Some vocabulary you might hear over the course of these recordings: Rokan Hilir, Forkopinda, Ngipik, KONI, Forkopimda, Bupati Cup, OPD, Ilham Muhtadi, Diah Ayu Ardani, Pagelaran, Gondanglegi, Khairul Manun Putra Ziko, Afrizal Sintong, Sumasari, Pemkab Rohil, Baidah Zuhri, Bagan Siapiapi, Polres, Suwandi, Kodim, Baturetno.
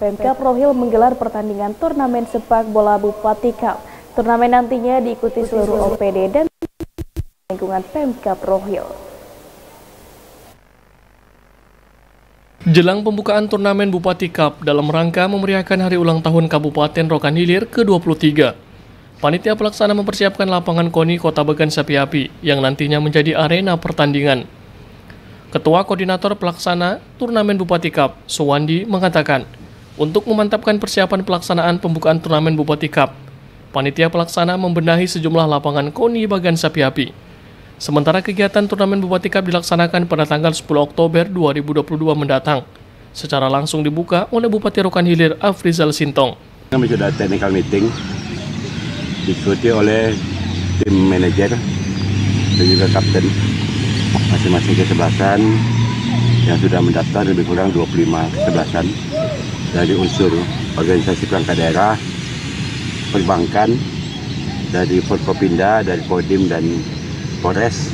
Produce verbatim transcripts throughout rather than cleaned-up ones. Pemkab Rohil menggelar pertandingan turnamen sepak bola Bupati Cup. Turnamen nantinya diikuti seluruh O P D dan lingkungan Pemkab Rohil. Jelang pembukaan turnamen Bupati Cup dalam rangka memeriahkan hari ulang tahun Kabupaten Rokan Hilir ke dua puluh tiga, panitia pelaksana mempersiapkan lapangan KONI Kota Bagan Siapiapi yang nantinya menjadi arena pertandingan. Ketua Koordinator Pelaksana Turnamen Bupati Cup, Suwandi, mengatakan, untuk memantapkan persiapan pelaksanaan pembukaan turnamen Bupati Cup, panitia pelaksana membenahi sejumlah lapangan KONI Bagan Siapiapi. Sementara kegiatan turnamen Bupati Cup dilaksanakan pada tanggal sepuluh Oktober dua ribu dua puluh dua mendatang. Secara langsung dibuka oleh Bupati Rokan Hilir Afrizal Sintong. Kami sudah technical meeting diikuti oleh tim manajer dan juga kapten masing-masing kesebelasan yang sudah mendaftar lebih kurang dua puluh lima kesebelasan. Dari unsur organisasi perangkat daerah, perbankan, dari Forkopinda, dari Kodim dan Polres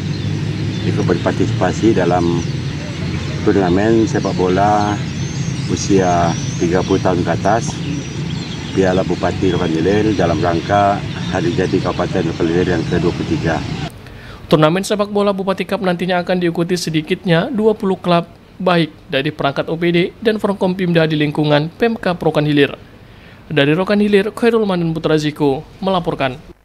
ikut berpartisipasi dalam turnamen sepak bola usia tiga puluh tahun ke atas Piala Bupati Rokan Hilir dalam rangka Hari Jadi Kabupaten Rokan Hilir yang ke dua puluh tiga. Turnamen sepak bola Bupati Cup nantinya akan diikuti sedikitnya dua puluh klub baik dari perangkat O P D dan Forkopimda di lingkungan Pemkab Rokan Hilir. Dari Rokan Hilir, Khairul Manun Putra Ziko melaporkan.